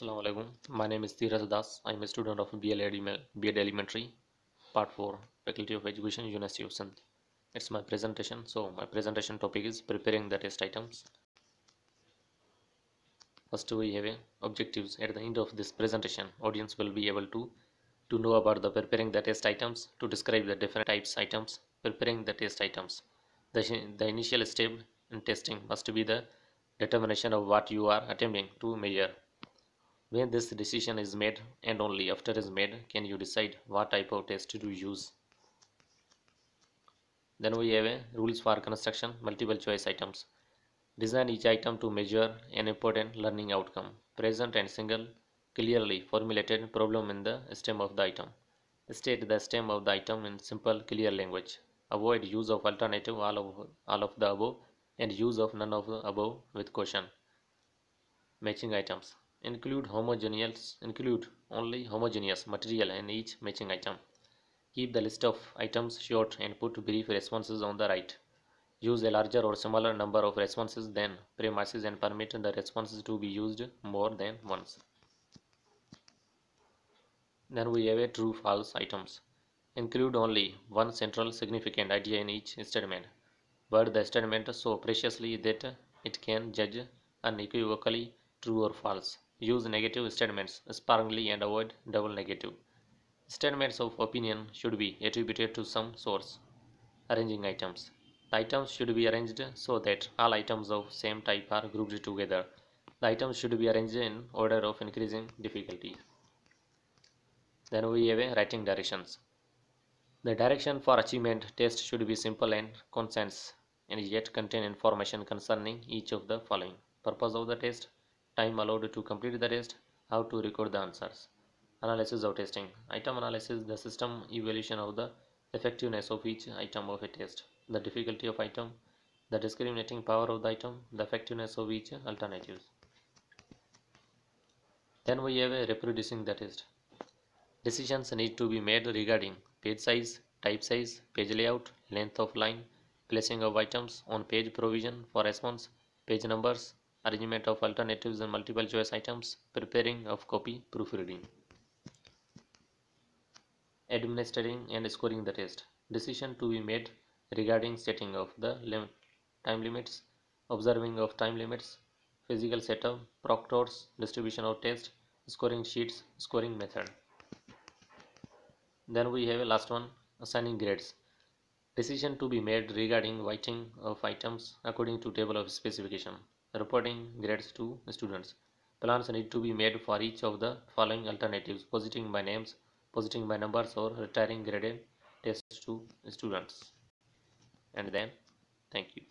Assalamu alaikum. My name is Teerath Das. I am a student of B.Ed Elementary, Part 4, Faculty of Education, University of Sindh. It's my presentation. So my presentation topic is preparing the test items. First we have objectives. At the end of this presentation, audience will be able to know about the preparing the test items, to describe the different types items, preparing the test items. The initial step in testing must be the determination of what you are attempting to measure. When this decision is made, and only after it is made, can you decide what type of test to use. Then we have rules for construction, multiple choice items. Design each item to measure an important learning outcome. Present and single clearly formulated problem in the stem of the item. State the stem of the item in simple, clear language. Avoid use of alternative all of the above and use of none of the above with caution. Matching items. Include only homogeneous material in each matching item. Keep the list of items short and put brief responses on the right. Use a larger or smaller number of responses than premises and permit the responses to be used more than once. Then we have a true-false items. Include only one central significant idea in each statement. Word the statement so preciously that it can judge unequivocally true or false. Use negative statements sparingly and avoid double negative. Statements of opinion should be attributed to some source. Arranging items. The items should be arranged so that all items of same type are grouped together. The items should be arranged in order of increasing difficulty. Then we have writing directions. The direction for achievement test should be simple and concise and yet contain information concerning each of the following. Purpose of the test. Time allowed to complete the test. How to record the answers. Analysis of testing. Item analysis, the system evaluation of the effectiveness of each item of a test, the difficulty of item, the discriminating power of the item, the effectiveness of each alternatives. Then we have a reproducing the test. Decisions need to be made regarding page size, type size, page layout, length of line, placing of items on page, provision for response, page numbers, arrangement of alternatives and multiple choice items, preparing of copy, proofreading. Administering and scoring the test. Decision to be made regarding setting of the time limits, observing of time limits, physical setup, proctors, distribution of test, scoring sheets, scoring method. Then we have a last one, assigning grades. Decision to be made regarding weighting of items according to table of specification, reporting grades to students. Plans need to be made for each of the following alternatives, positing by names, positing by numbers, or retiring graded tests to students. And then, thank you.